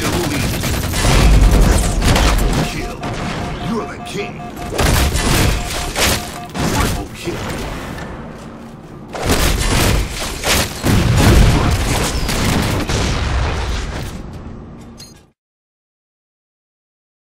Double kill. You're the king.